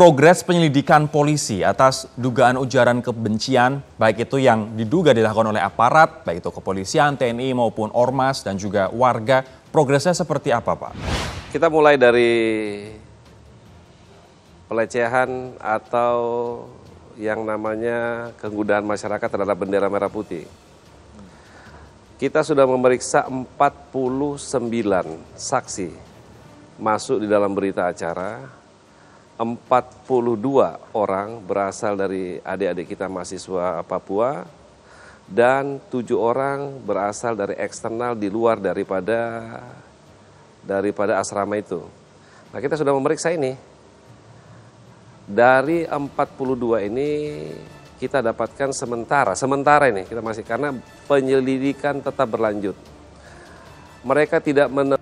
progres penyelidikan polisi atas dugaan ujaran kebencian, baik itu yang diduga dilakukan oleh aparat, baik itu kepolisian, TNI maupun ormas dan juga warga, progresnya seperti apa, Pak? Kita mulai dari pelecehan atau yang namanya kegunaan masyarakat terhadap bendera merah putih. Kita sudah memeriksa 49 saksi masuk di dalam berita acara. 42 orang berasal dari adik-adik kita mahasiswa Papua dan 7 orang berasal dari eksternal di luar daripada asrama itu. Nah, kita sudah memeriksa ini. Dari 42 ini kita dapatkan sementara ini kita masih karena penyelidikan tetap berlanjut. Mereka tidak